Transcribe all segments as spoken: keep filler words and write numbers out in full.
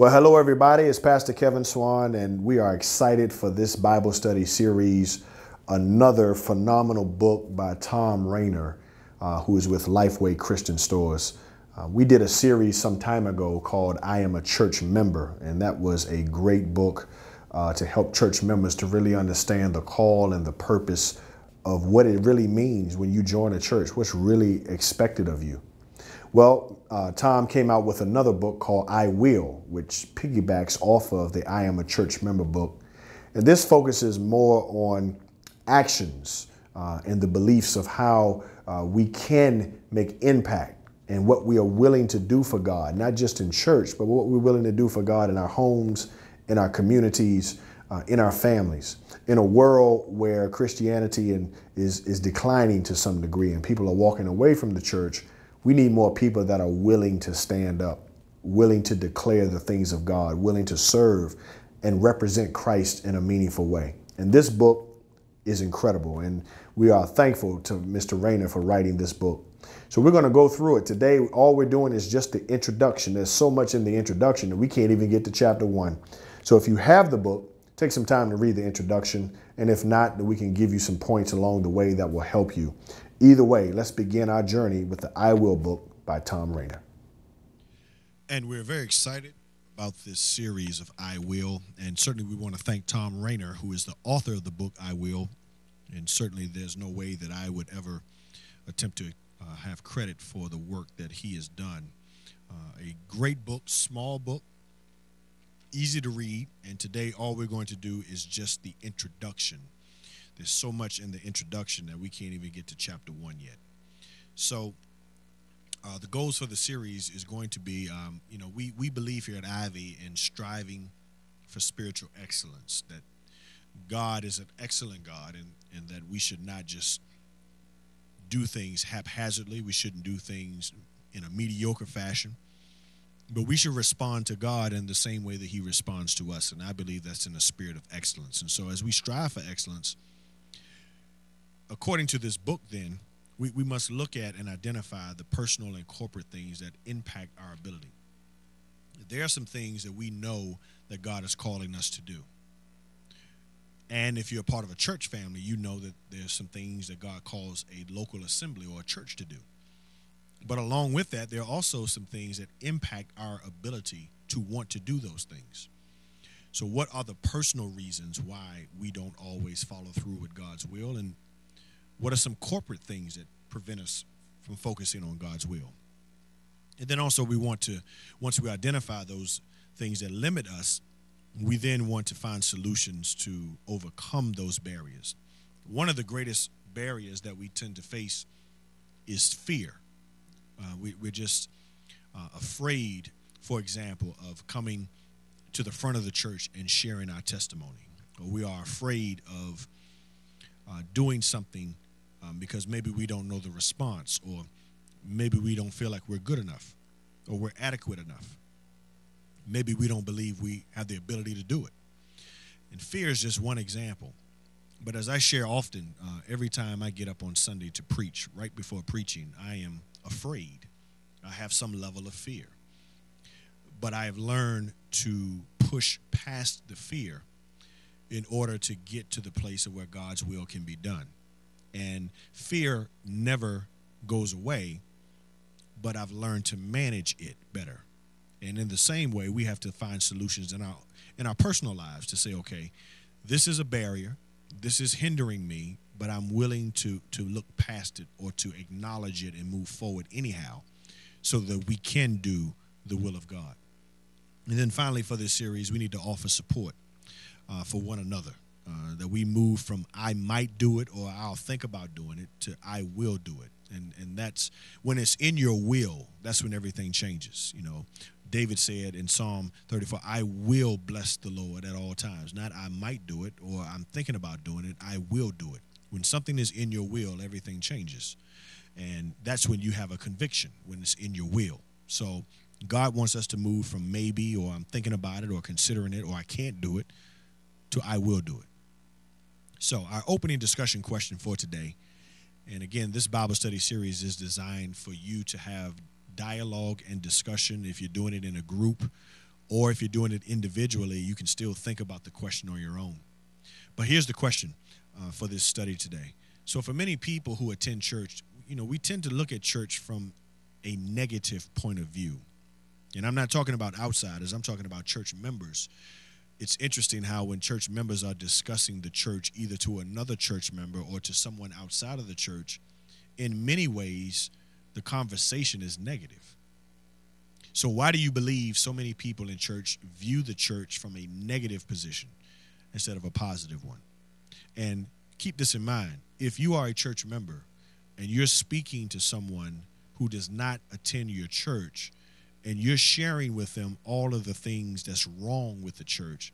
Well, hello, everybody. It's Pastor Kevin Swann, and we are excited for this Bible study series, another phenomenal book by Thom Rainer, uh, who is with Lifeway Christian Stores. Uh, we did a series some time ago called I Am a Church Member, and that was a great book uh, to help church members to really understand the call and the purpose of what it really means when you join a church, what's really expected of you. Well, uh, Thom came out with another book called I Will, which piggybacks off of the I Am a Church Member book. And this focuses more on actions uh, and the beliefs of how uh, we can make impact and what we are willing to do for God, not just in church, but what we're willing to do for God in our homes, in our communities, uh, in our families, in a world where Christianity and is, is declining to some degree and people are walking away from the church. We need more people that are willing to stand up, willing to declare the things of God, willing to serve and represent Christ in a meaningful way. And this book is incredible, and we are thankful to Mister Rainer for writing this book. So we're going to go through it today. All we're doing is just the introduction. There's so much in the introduction that we can't even get to chapter one. So if you have the book, take some time to read the introduction, and if not, then we can give you some points along the way that will help you. Either way, let's begin our journey with the I Will book by Thom Rainer. And we're very excited about this series of I Will, and certainly we want to thank Thom Rainer, who is the author of the book I Will, and certainly there's no way that I would ever attempt to uh, have credit for the work that he has done. Uh, a great book, small book, easy to read, and today all we're going to do is just the introduction. There's so much in the introduction that we can't even get to chapter one yet. So uh, the goals for the series is going to be, um, you know, we, we believe here at Ivy in striving for spiritual excellence, that God is an excellent God, and, and that we should not just do things haphazardly. We shouldn't do things in a mediocre fashion, but we should respond to God in the same way that he responds to us, and I believe that's in a spirit of excellence. And so as we strive for excellence, according to this book, then, we, we must look at and identify the personal and corporate things that impact our ability. There are some things that we know that God is calling us to do. And if you're a part of a church family, you know that there's some things that God calls a local assembly or a church to do. But along with that, there are also some things that impact our ability to want to do those things. So what are the personal reasons why we don't always follow through with God's will, and what are some corporate things that prevent us from focusing on God's will? And then also we want to, once we identify those things that limit us, we then want to find solutions to overcome those barriers. One of the greatest barriers that we tend to face is fear. Uh, we, we're just uh, afraid, for example, of coming to the front of the church and sharing our testimony. Or we are afraid of uh, doing something Um, because maybe we don't know the response, or maybe we don't feel like we're good enough or we're adequate enough. Maybe we don't believe we have the ability to do it. And fear is just one example. But as I share often, uh, every time I get up on Sunday to preach, right before preaching, I am afraid. I have some level of fear. But I have learned to push past the fear in order to get to the place of where God's will can be done. And fear never goes away, but I've learned to manage it better. And in the same way, we have to find solutions in our in our personal lives to say, okay, this is a barrier, this is hindering me, but I'm willing to, to look past it or to acknowledge it and move forward anyhow so that we can do the will of God. And then finally, for this series, we need to offer support uh, for one another. Uh, that we move from I might do it or I'll think about doing it to I will do it. And and that's when it's in your will, that's when everything changes. You know, David said in Psalm thirty-four, I will bless the Lord at all times. Not I might do it or I'm thinking about doing it, I will do it. When something is in your will, everything changes. And that's when you have a conviction, when it's in your will. So God wants us to move from maybe or I'm thinking about it or considering it or I can't do it to I will do it. So our opening discussion question for today, and again, this Bible study series is designed for you to have dialogue and discussion if you're doing it in a group Or if you're doing it individually, you can still think about the question on your own. But here's the question uh, for this study today. So for many people who attend church, you know, we tend to look at church from a negative point of view. And I'm not talking about outsiders. I'm talking about church members. It's interesting how when church members are discussing the church either to another church member or to someone outside of the church, in many ways, the conversation is negative. So why do you believe so many people in church view the church from a negative position instead of a positive one? And keep this in mind. If you are a church member and you're speaking to someone who does not attend your church, and you're sharing with them all of the things that's wrong with the church,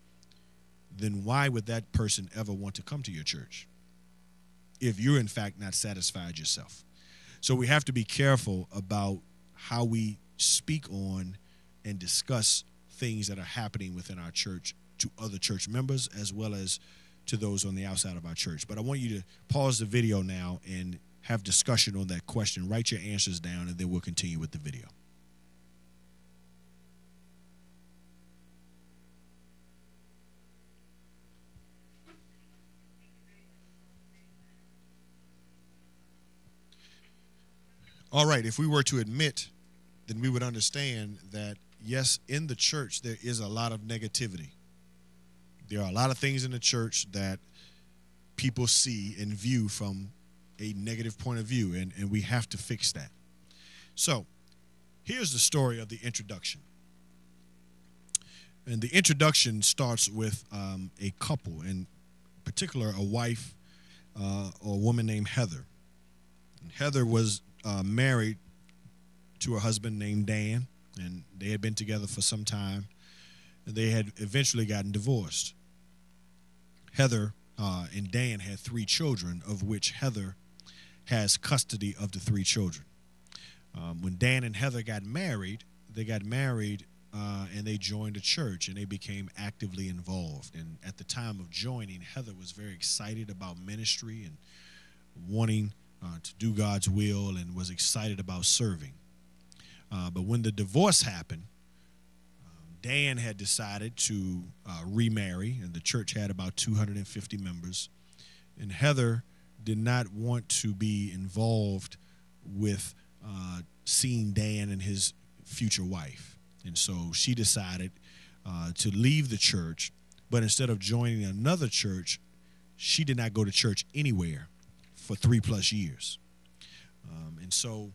then why would that person ever want to come to your church if you're, in fact, not satisfied yourself? So we have to be careful about how we speak on and discuss things that are happening within our church to other church members as well as to those on the outside of our church. But I want you to pause the video now and have discussion on that question. Write your answers down, and then we'll continue with the video. All right, if we were to admit, then we would understand that, yes, in the church there is a lot of negativity. There are a lot of things in the church that people see and view from a negative point of view, and, and we have to fix that. So here's the story of the introduction. And the introduction starts with um, a couple, in particular a wife uh, or a woman named Heather. And Heather was Uh, married to a husband named Dan, and they had been together for some time. They had eventually gotten divorced. Heather uh, and Dan had three children, of which Heather has custody of the three children. Um, when Dan and Heather got married, they got married uh, and they joined a church, and they became actively involved. And at the time of joining, Heather was very excited about ministry and wanting Uh, to do God's will, and was excited about serving. Uh, but when the divorce happened, um, Dan had decided to uh, remarry, and the church had about two hundred fifty members. And Heather did not want to be involved with uh, seeing Dan and his future wife. And so she decided uh, to leave the church, but instead of joining another church, she did not go to church anywhere for three plus years. Um, and so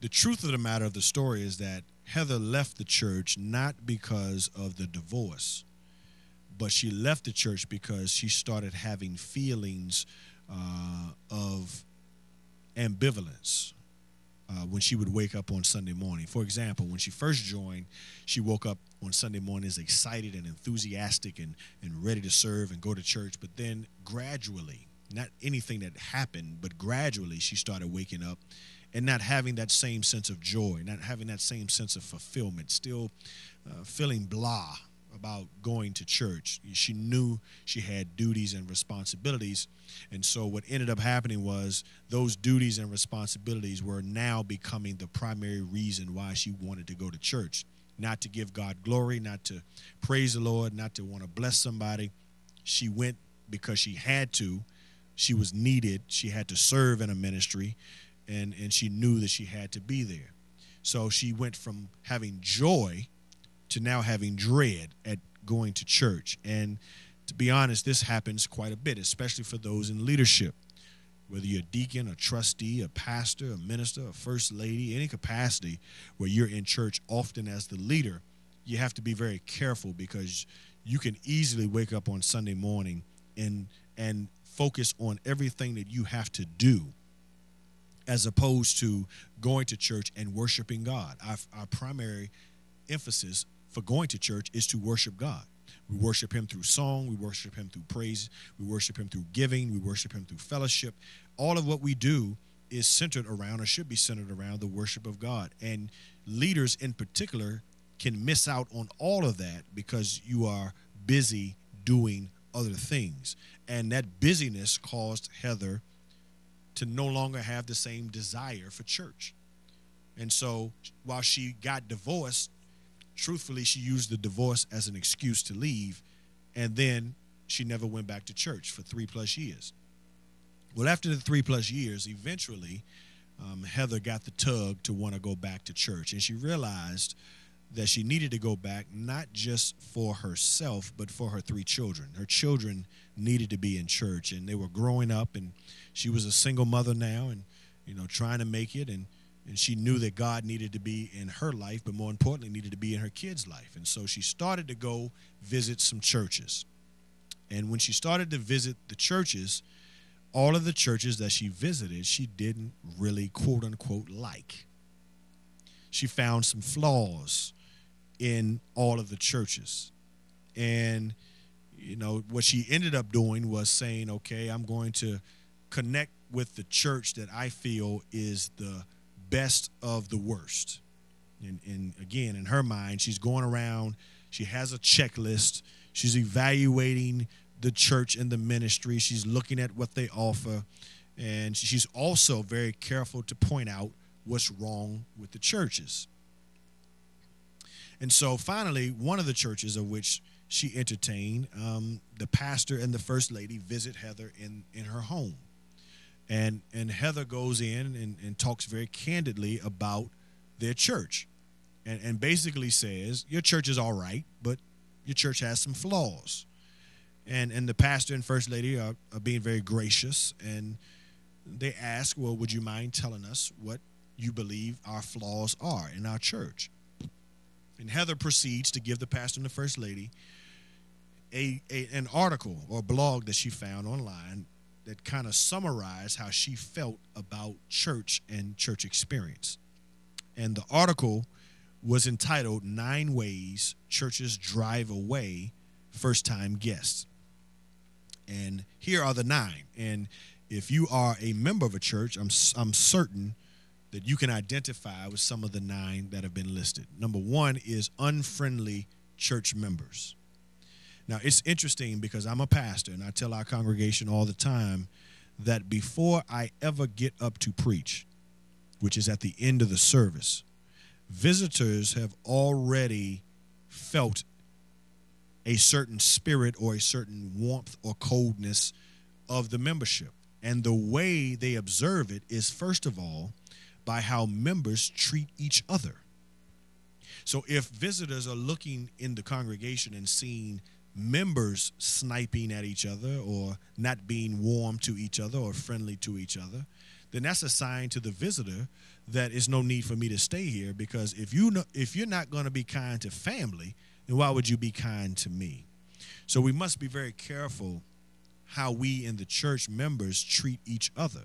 the truth of the matter of the story is that Heather left the church not because of the divorce, but she left the church because she started having feelings uh, of ambivalence uh, when she would wake up on Sunday morning. For example, when she first joined, she woke up on Sunday mornings excited and enthusiastic and, and ready to serve and go to church. But then gradually, not anything that happened, but gradually she started waking up and not having that same sense of joy, not having that same sense of fulfillment, still uh, feeling blah about going to church. She knew she had duties and responsibilities. And so what ended up happening was those duties and responsibilities were now becoming the primary reason why she wanted to go to church. Not to give God glory, not to praise the Lord, not to want to bless somebody. She went because she had to. She was needed. She had to serve in a ministry, and, and she knew that she had to be there. So she went from having joy to now having dread at going to church. And to be honest, this happens quite a bit, especially for those in leadership. Whether you're a deacon, a trustee, a pastor, a minister, a first lady, any capacity where you're in church, often as the leader, you have to be very careful because you can easily wake up on Sunday morning and, and focus on everything that you have to do as opposed to going to church and worshiping God. Our, our primary emphasis for going to church is to worship God. We worship him through song. We worship him through praise. We worship him through giving. We worship him through fellowship. All of what we do is centered around, or should be centered around, the worship of God. And leaders in particular can miss out on all of that because you are busy doing other things. And that busyness caused Heather to no longer have the same desire for church. And so while she got divorced, truthfully, she used the divorce as an excuse to leave, and then she never went back to church for three plus years. Well, after the three plus years, eventually, um, Heather got the tug to want to go back to church, and she realized that she needed to go back not just for herself, but for her three children. Her children needed to be in church, and they were growing up, and she was a single mother now, and you know, trying to make it, and and she knew that God needed to be in her life, but more importantly, needed to be in her kids' life. And so she started to go visit some churches. And when she started to visit the churches, all of the churches that she visited, she didn't really, quote unquote, like. She found some flaws in all of the churches. And, you know, what she ended up doing was saying, okay, I'm going to connect with the church that I feel is the best of the worst. And, and again, in her mind, she's going around, she has a checklist, she's evaluating the church and the ministry, she's looking at what they offer, and she's also very careful to point out what's wrong with the churches. And so finally, one of the churches of which she entertained, um, the pastor and the first lady visit Heather in, in her home. And and Heather goes in and, and talks very candidly about their church and, and basically says, your church is all right, but your church has some flaws. And and the pastor and first lady are, are being very gracious, and they ask, well, would you mind telling us what you believe our flaws are in our church? And Heather proceeds to give the pastor and the first lady a, a an article or blog that she found online that kind of summarized how she felt about church and church experience. And the article was entitled Nine Ways Churches Drive Away First-Time Guests. And here are the nine. And if you are a member of a church, I'm, I'm certain that you can identify with some of the nine that have been listed. Number one is unfriendly church members. Now, it's interesting because I'm a pastor, and I tell our congregation all the time that before I ever get up to preach, which is at the end of the service, visitors have already felt a certain spirit or a certain warmth or coldness of the membership. And the way they observe it is, first of all, by how members treat each other. So if visitors are looking in the congregation and seeing members sniping at each other or not being warm to each other or friendly to each other, then that's a sign to the visitor that it's no need for me to stay here, because if, you know, if you're not going to be kind to family, then why would you be kind to me? So we must be very careful how we in the church members treat each other,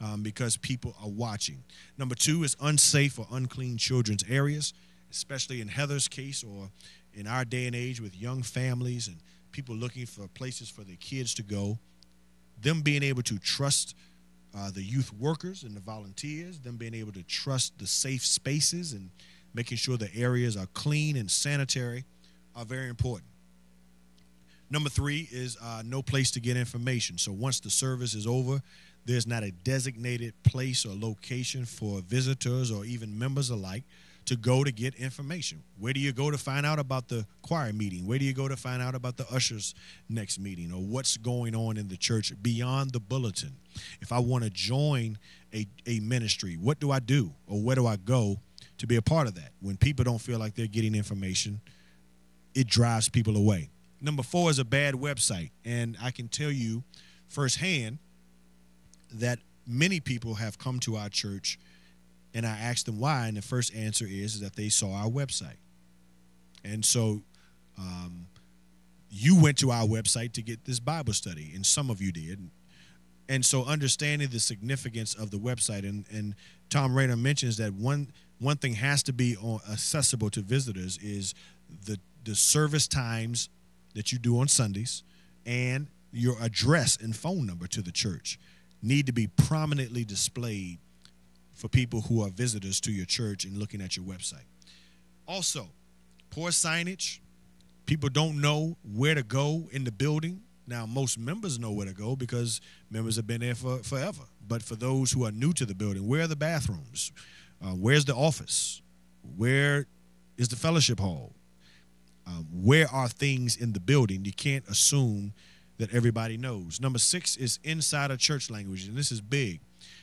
um, because people are watching. Number two is unsafe or unclean children's areas, especially in Heather's case or in our day and age with young families and people looking for places for their kids to go. Them being able to trust uh, the youth workers and the volunteers, them being able to trust the safe spaces and making sure the areas are clean and sanitary are very important. Number three is uh, no place to get information. So once the service is over, there's not a designated place or location for visitors or even members alike to go to get information. Where do you go to find out about the choir meeting? Where do you go to find out about the ushers' next meeting or what's going on in the church beyond the bulletin? If I want to join a, a ministry, what do I do or where do I go to be a part of that? When people don't feel like they're getting information, it drives people away. Number four is a bad website. And I can tell you firsthand that many people have come to our church, and I asked them why, and the first answer is, is that they saw our website. And so um, you went to our website to get this Bible study, and some of you did. And so understanding the significance of the website, and, and Thom Rainer mentions that one one thing has to be on, accessible to visitors is the, the service times that you do on Sundays and your address and phone number to the church need to be prominently displayed for people who are visitors to your church and looking at your website. Also, poor signage. People don't know where to go in the building. Now, most members know where to go because members have been there for forever. But for those who are new to the building, where are the bathrooms? Uh, where's the office? Where is the fellowship hall. Um, where are things in the building? You can't assume that everybody knows. Number six is inside of church language, and this is big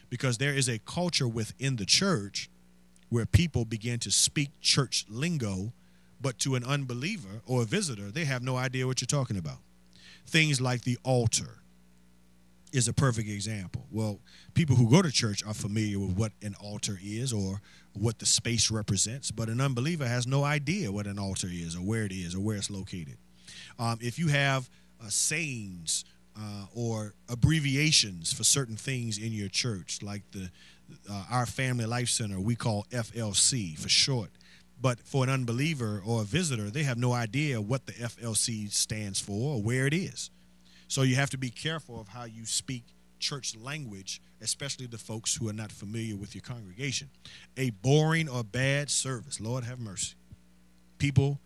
because there is a culture within the church where people begin to speak church lingo, but to an unbeliever or a visitor, they have no idea what you're talking about. Things like the altar is a perfect example. Well, people who go to church are familiar with what an altar is or what the space represents, but an unbeliever has no idea what an altar is or where it is or where it's located. Um, if you have uh, sayings uh, or abbreviations for certain things in your church, like the uh, Our Family Life Center, we call F L C for short, but for an unbeliever or a visitor, they have no idea what the F L C stands for or where it is. So you have to be careful of how you speak church language, especially the folks who are not familiar with your congregation. A boring or bad service, Lord have mercy. People,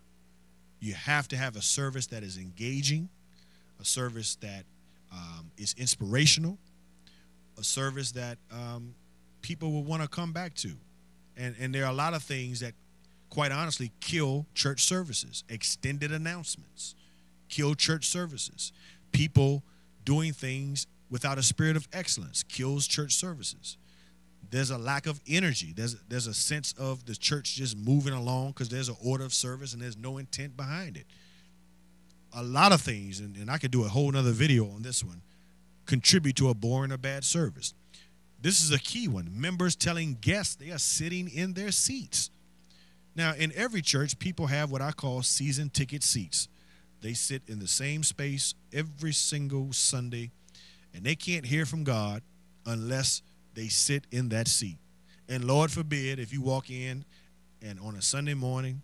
you have to have a service that is engaging, a service that um, is inspirational, a service that um, people will want to come back to. And, and there are a lot of things that, quite honestly, kill church services, extended announcements, kill church services. People doing things without a spirit of excellence kills church services. There's a lack of energy. There's, there's a sense of the church just moving along because there's an order of service and there's no intent behind it. A lot of things, and, and I could do a whole nother video on this one, contribute to a boring or bad service. This is a key one. Members telling guests they are sitting in their seats. Now, in every church, people have what I call season ticket seats. They sit in the same space every single Sunday, and they can't hear from God unless they sit in that seat. And Lord forbid if you walk in and on a Sunday morning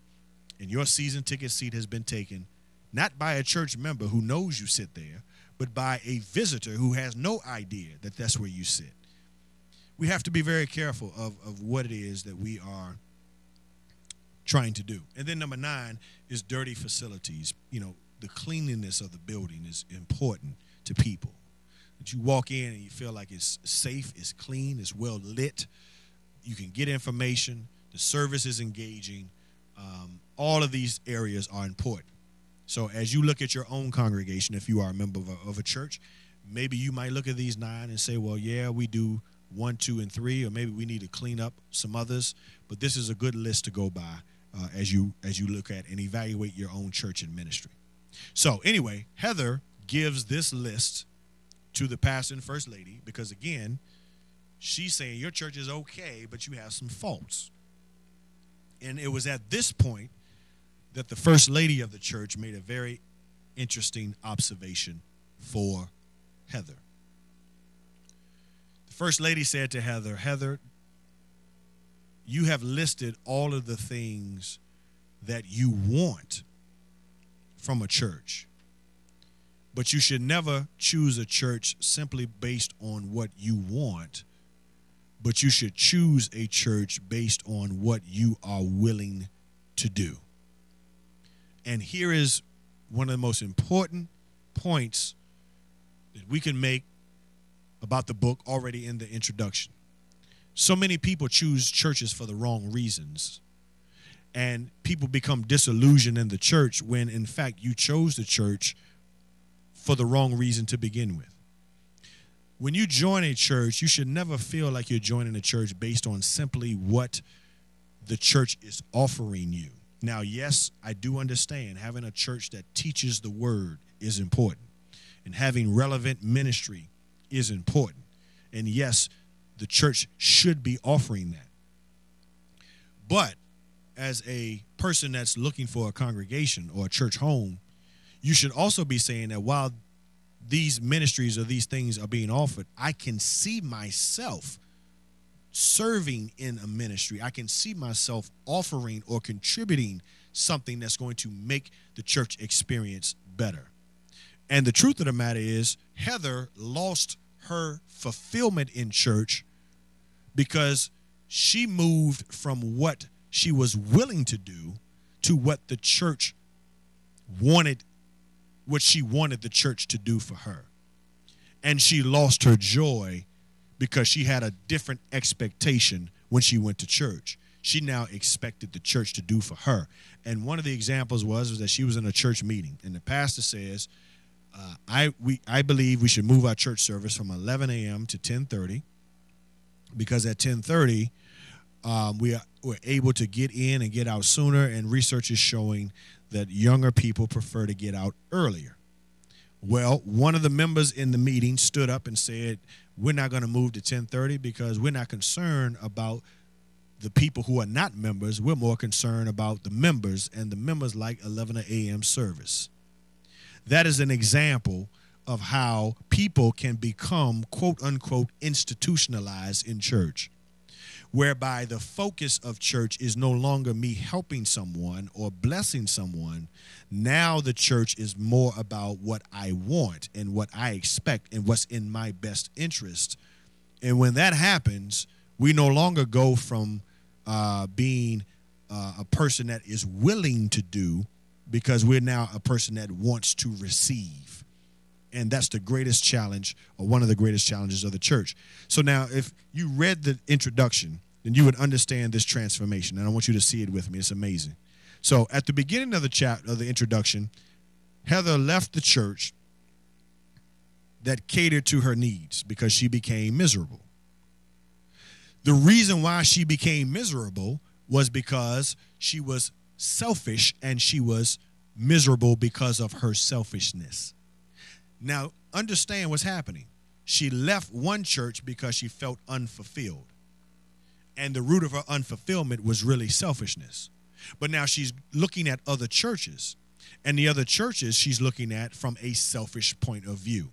and your season ticket seat has been taken, not by a church member who knows you sit there, but by a visitor who has no idea that that's where you sit. We have to be very careful of, of what it is that we are trying to do. And then number nine is dirty facilities. You know, the cleanliness of the building is important to people. That you walk in and you feel like it's safe, it's clean, it's well lit. You can get information. The service is engaging. Um, all of these areas are important. So as you look at your own congregation, if you are a member of a, of a church, maybe you might look at these nine and say, well, yeah, we do one, two, and three, or maybe we need to clean up some others. But this is a good list to go by uh, as you as you look at and evaluate your own church and ministry. So anyway, Heather gives this list to the pastor and first lady because, again, she's saying your church is okay, but you have some faults. And it was at this point that the first lady of the church made a very interesting observation for Heather. The first lady said to Heather, Heather, you have listed all of the things that you want from a church, but you should never choose a church simply based on what you want, but you should choose a church based on what you are willing to do. And here is one of the most important points that we can make about the book already in the introduction. So many people choose churches for the wrong reasons, and people become disillusioned in the church when, in fact, you chose the church for the wrong reason to begin with. When you join a church, you should never feel like you're joining a church based on simply what the church is offering you. Now, yes, I do understand having a church that teaches the word is important, and having relevant ministry is important, and yes, the church should be offering that. But as a person that's looking for a congregation or a church home, you should also be saying that while these ministries or these things are being offered, I can see myself serving in a ministry. I can see myself offering or contributing something that's going to make the church experience better. And the truth of the matter is, Heather lost her fulfillment in church because she moved from what she was willing to do to what the church wanted, what she wanted the church to do for her. And she lost her joy because she had a different expectation when she went to church. she now expected the church to do for her. And one of the examples was, was that she was in a church meeting, and the pastor says, uh, I, we, I believe we should move our church service from eleven a m to ten thirty, because at ten thirty, um, we are, we're able to get in and get out sooner, and research is showing that younger people prefer to get out earlier. Well, one of the members in the meeting stood up and said, we're not going to move to ten thirty because we're not concerned about the people who are not members. We're more concerned about the members, and the members like eleven a m service. That is an example of how people can become, quote, unquote, institutionalized in church, whereby the focus of church is no longer me helping someone or blessing someone. Now the church is more about what I want and what I expect and what's in my best interest. And when that happens, we no longer go from uh, being uh, a person that is willing to do, because we're now a person that wants to receive. And that's the greatest challenge, or one of the greatest challenges of the church. So now, if you read the introduction, then you would understand this transformation. And I want you to see it with me. It's amazing. So at the beginning of the chapter, of the introduction, Heather left the church that catered to her needs because she became miserable. The reason why she became miserable was because she was selfish, and she was miserable because of her selfishness. Now, understand what's happening. She left one church because she felt unfulfilled. And the root of her unfulfillment was really selfishness. But now she's looking at other churches. And the other churches she's looking at from a selfish point of view,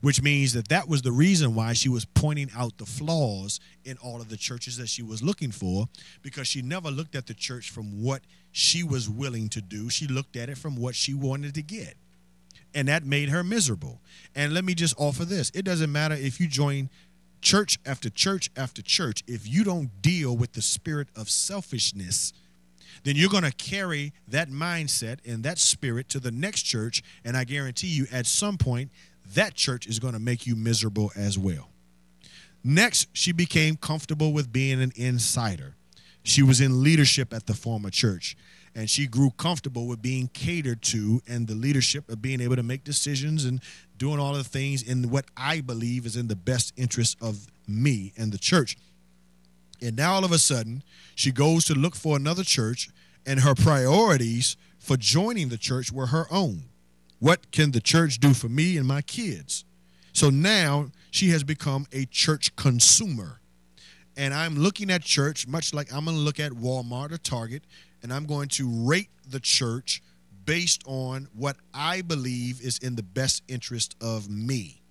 which means that that was the reason why she was pointing out the flaws in all of the churches that she was looking for, because she never looked at the church from what she was willing to do. She looked at it from what she wanted to get. And that made her miserable. And let me just offer this. It doesn't matter if you join church after church after church. If you don't deal with the spirit of selfishness, then you're going to carry that mindset and that spirit to the next church. And I guarantee you, at some point, that church is going to make you miserable as well. Next, she became comfortable with being an insider. She was in leadership at the former church, and she grew comfortable with being catered to and the leadership of being able to make decisions and doing all the things in what I believe is in the best interest of me and the church. And now all of a sudden, she goes to look for another church, and her priorities for joining the church were her own. What can the church do for me and my kids? So now she has become a church consumer. And I'm looking at church much like I'm going to look at Walmart or Target, and I'm going to rate the church based on what I believe is in the best interest of me.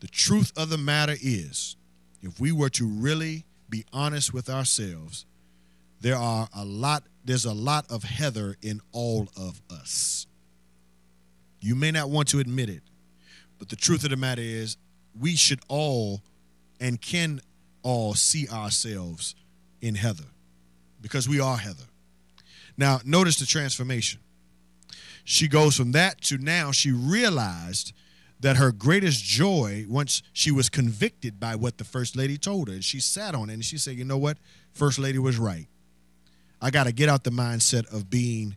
The truth of the matter is, if we were to really be honest with ourselves, there are a lot, there's a lot of Heather in all of us. You may not want to admit it, but the truth of the matter is, we should all and can all see ourselves in Heather, because we are Heather. Now, notice the transformation. She goes from that to now she realized that her greatest joy, once she was convicted by what the first lady told her, and she sat on it and she said, you know what? First lady was right. I got to get out the mindset of being,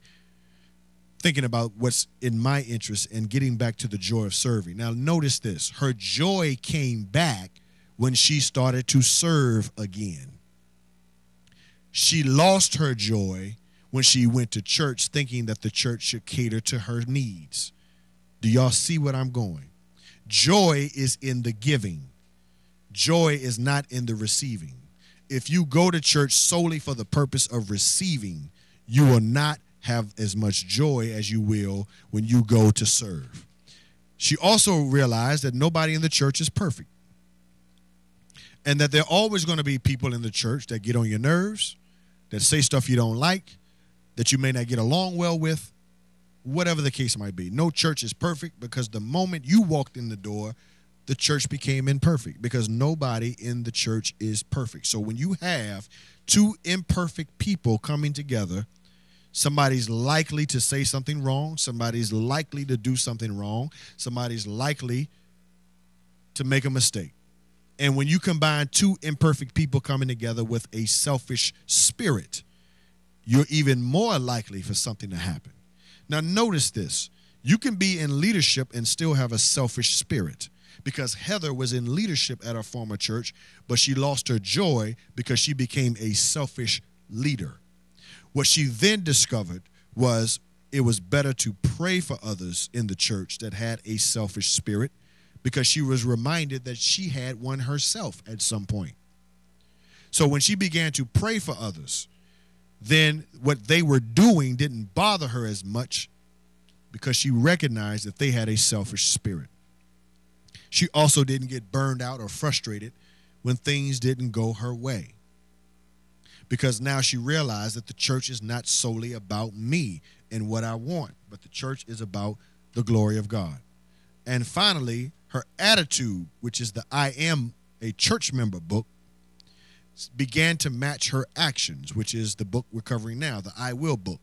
thinking about what's in my interest and getting back to the joy of serving. Now, notice this. Her joy came back when she started to serve again. She lost her joy when she went to church thinking that the church should cater to her needs. Do y'all see what I'm going? Joy is in the giving. Joy is not in the receiving. If you go to church solely for the purpose of receiving, you will not have as much joy as you will when you go to serve. She also realized that nobody in the church is perfect, and that there are always going to be people in the church that get on your nerves, that say stuff you don't like, that you may not get along well with, whatever the case might be. No church is perfect, because the moment you walked in the door, the church became imperfect, because nobody in the church is perfect. So when you have two imperfect people coming together, somebody's likely to say something wrong, somebody's likely to do something wrong, somebody's likely to make a mistake. And when you combine two imperfect people coming together with a selfish spirit, you're even more likely for something to happen. Now, notice this. You can be in leadership and still have a selfish spirit, because Heather was in leadership at her former church, but she lost her joy because she became a selfish leader. What she then discovered was it was better to pray for others in the church that had a selfish spirit, because she was reminded that she had one herself at some point. So when she began to pray for others, then what they were doing didn't bother her as much, because she recognized that they had a selfish spirit. She also didn't get burned out or frustrated when things didn't go her way, because now she realized that the church is not solely about me and what I want, but the church is about the glory of God. And finally, her attitude, which is the I Am a Church Member book, began to match her actions, which is the book we're covering now, the I Will book.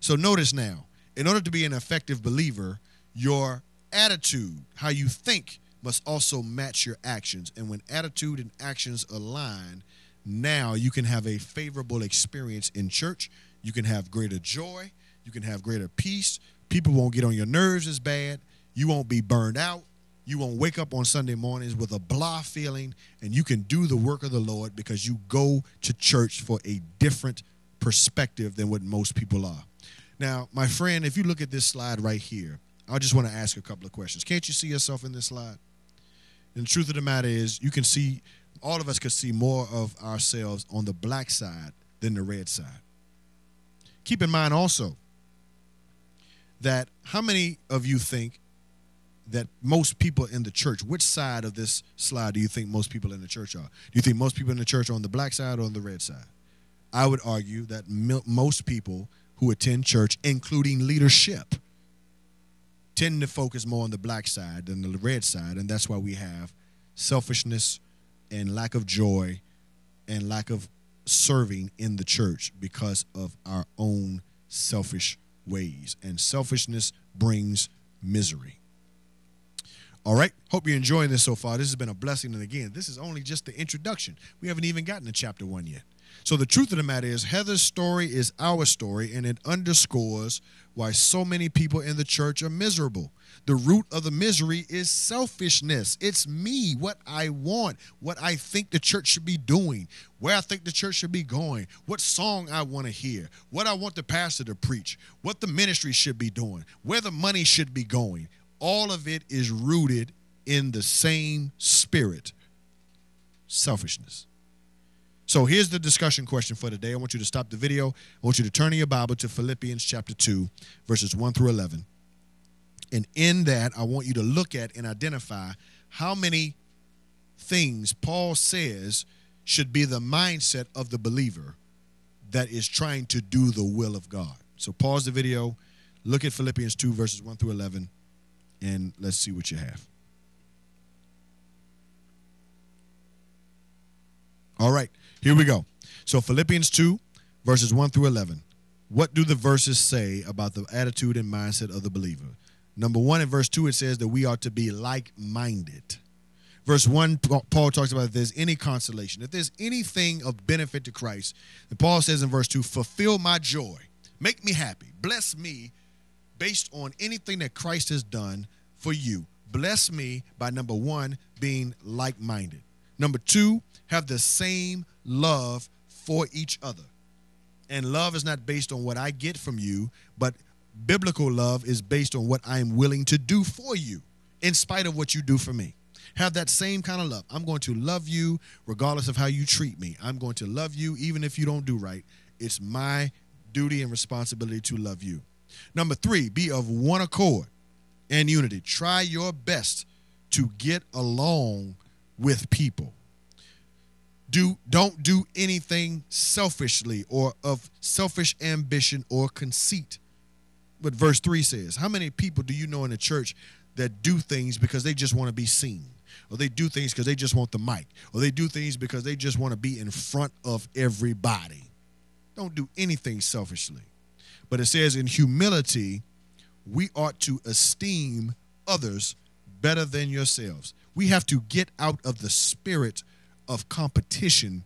So notice now, in order to be an effective believer, your attitude, how you think, must also match your actions. And when attitude and actions align, now you can have a favorable experience in church. You can have greater joy. You can have greater peace. People won't get on your nerves as bad. You won't be burned out. You won't wake up on Sunday mornings with a blah feeling, and you can do the work of the Lord because you go to church for a different perspective than what most people are. Now, my friend, if you look at this slide right here, I just want to ask a couple of questions. Can't you see yourself in this slide? And the truth of the matter is, you can see, all of us could see more of ourselves on the black side than the red side. Keep in mind also that how many of you think that most people in the church, which side of this slide do you think most people in the church are? Do you think most people in the church are on the black side or on the red side? I would argue that most people who attend church, including leadership, tend to focus more on the black side than the red side, and that's why we have selfishness and lack of joy and lack of serving in the church because of our own selfish ways. And selfishness brings misery. All right, hope you're enjoying this so far. This has been a blessing, and again, this is only just the introduction. We haven't even gotten to chapter one yet. So the truth of the matter is, Heather's story is our story, and it underscores why so many people in the church are miserable. The root of the misery is selfishness. It's me, what I want, what I think the church should be doing, where I think the church should be going, what song I want to hear, what I want the pastor to preach, what the ministry should be doing, where the money should be going. All of it is rooted in the same spirit, selfishness. So here's the discussion question for today. I want you to stop the video. I want you to turn in your Bible to Philippians chapter two, verses one through eleven. And in that, I want you to look at and identify how many things Paul says should be the mindset of the believer that is trying to do the will of God. So pause the video, look at Philippians two, verses one through eleven, and let's see what you have. All right, here we go. So Philippians two, verses one through eleven. What do the verses say about the attitude and mindset of the believer? Number one, in verse two, it says that we are to be like-minded. Verse one, Paul talks about if there's any consolation, if there's anything of benefit to Christ. And Paul says in verse two, fulfill my joy, make me happy, bless me based on anything that Christ has done for you. Bless me by, number one, being like-minded. Number two, have the same love for each other. And love is not based on what I get from you, but biblical love is based on what I am willing to do for you in spite of what you do for me. Have that same kind of love. I'm going to love you regardless of how you treat me. I'm going to love you even if you don't do right. It's my duty and responsibility to love you. Number three, be of one accord and unity. Try your best to get along with people. Do, don't do anything selfishly or of selfish ambition or conceit. But verse three says, how many people do you know in the church that do things because they just want to be seen? Or they do things because they just want the mic? Or they do things because they just want to be in front of everybody? Don't do anything selfishly. But it says in humility, we ought to esteem others better than yourselves. we have to get out of the spirit of competition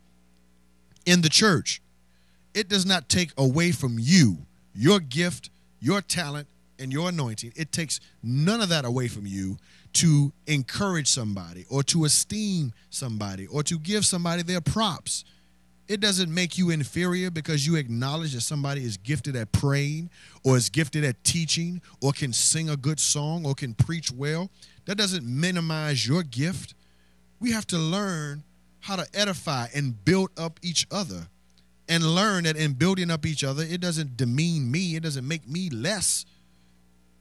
in the church. It does not take away from you, your gift, your talent, and your anointing. It takes none of that away from you to encourage somebody or to esteem somebody or to give somebody their props. It doesn't make you inferior because you acknowledge that somebody is gifted at praying or is gifted at teaching or can sing a good song or can preach well. That doesn't minimize your gift. We have to learn how to edify and build up each other and learn that in building up each other, it doesn't demean me. It doesn't make me less.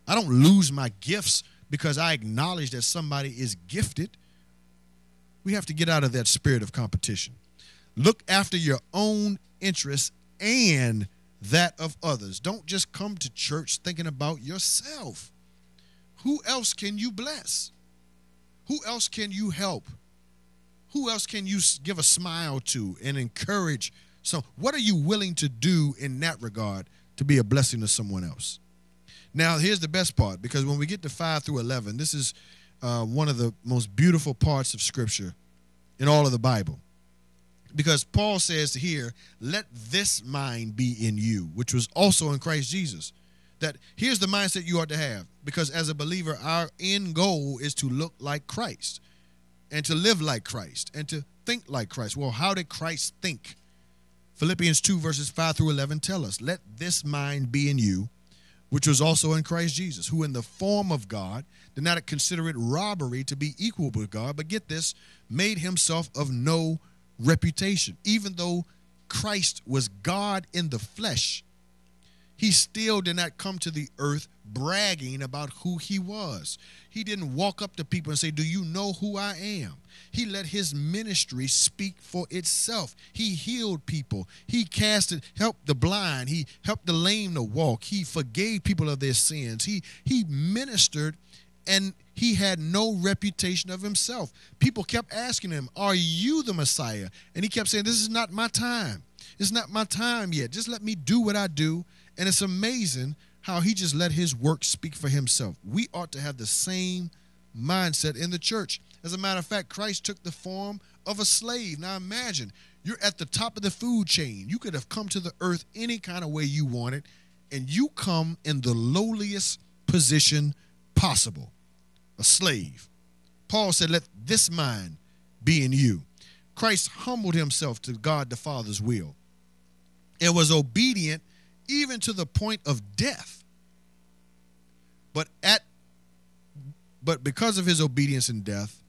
I don't lose my gifts because I acknowledge that somebody is gifted. We have to get out of that spirit of competition. Look after your own interests and that of others. Don't just come to church thinking about yourself. Who else can you bless? Who else can you help? Who else can you give a smile to and encourage? So what are you willing to do in that regard to be a blessing to someone else? Now, here's the best part, because when we get to five through eleven, this is uh, one of the most beautiful parts of Scripture in all of the Bible. Because Paul says here, let this mind be in you, which was also in Christ Jesus. That here's the mindset you ought to have. Because as a believer, our end goal is to look like Christ and to live like Christ and to think like Christ. Well, how did Christ think? Philippians two, verses five through eleven tell us, let this mind be in you, which was also in Christ Jesus, who in the form of God did not consider it robbery to be equal with God, but get this, made himself of no reputation. Even though Christ was God in the flesh, he still did not come to the earth bragging about who he was. He didn't walk up to people and say, do you know who I am? He let his ministry speak for itself. He healed people. He casted, helped the blind. He helped the lame to walk. He forgave people of their sins. He, he ministered, and he had no reputation of himself. People kept asking him, are you the Messiah? And he kept saying, this is not my time. It's not my time yet. Just let me do what I do. And it's amazing how he just let his work speak for himself. We ought to have the same mindset in the church. As a matter of fact, Christ took the form of a slave. Now imagine, you're at the top of the food chain. You could have come to the earth any kind of way you wanted, and you come in the lowliest position possible, a slave. Paul said, let this mind be in you. Christ humbled himself to God the Father's will and was obedient even to the point of death. But at but because of his obedience and death,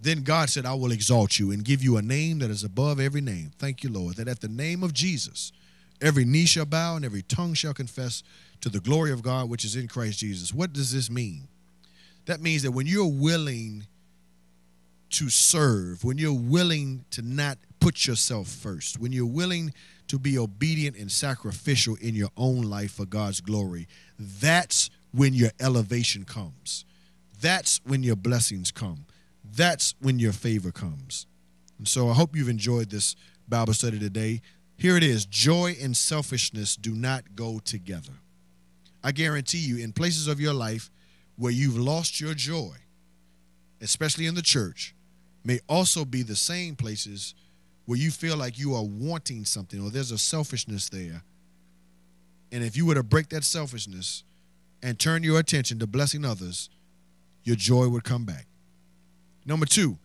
then God said, I will exalt you and give you a name that is above every name. Thank you, Lord, that at the name of Jesus, every knee shall bow and every tongue shall confess to the glory of God which is in Christ Jesus. What does this mean? That means that when you're willing to serve, when you're willing to not put yourself first, when you're willing to be obedient and sacrificial in your own life for God's glory, that's when your elevation comes. That's when your blessings come. That's when your favor comes. And so I hope you've enjoyed this Bible study today. Here it is. Joy and selfishness do not go together. I guarantee you, in places of your life where you've lost your joy, especially in the church, may also be the same places where you feel like you are wanting something or there's a selfishness there. And if you were to break that selfishness and turn your attention to blessing others, your joy would come back. Number two,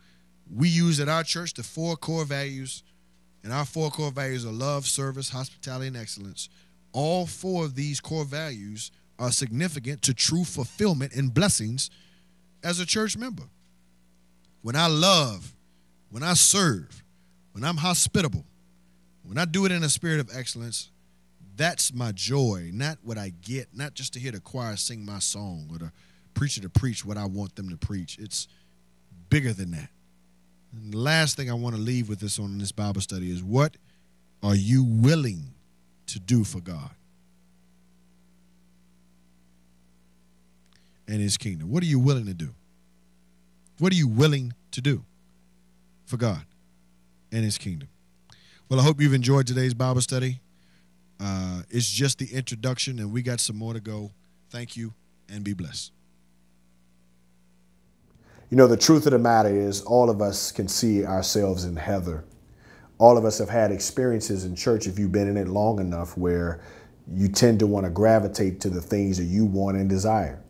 we use at our church the four core values, and our four core values are love, service, hospitality, and excellence. All four of these core values are significant to true fulfillment and blessings as a church member. When I love, when I serve, when I'm hospitable, when I do it in a spirit of excellence, that's my joy, not what I get, not just to hear the choir sing my song or the preacher to preach what I want them to preach. It's bigger than that. And the last thing I want to leave with this on this Bible study is, what are you willing to do for God and his kingdom? What are you willing to do? What are you willing to do for God and his kingdom? Well, I hope you've enjoyed today's Bible study. Uh, it's just the introduction, and we got some more to go. Thank you, and be blessed. You know, the truth of the matter is all of us can see ourselves in Heather. All of us have had experiences in church, if you've been in it long enough, where you tend to want to gravitate to the things that you want and desire.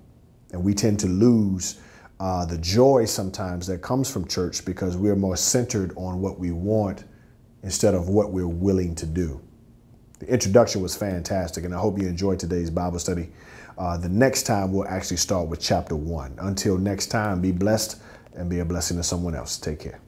And we tend to lose uh, the joy sometimes that comes from church because we're more centered on what we want instead of what we're willing to do. The introduction was fantastic, and I hope you enjoyed today's Bible study. Uh, the next time, we'll actually start with chapter one. Until next time, be blessed and be a blessing to someone else. Take care.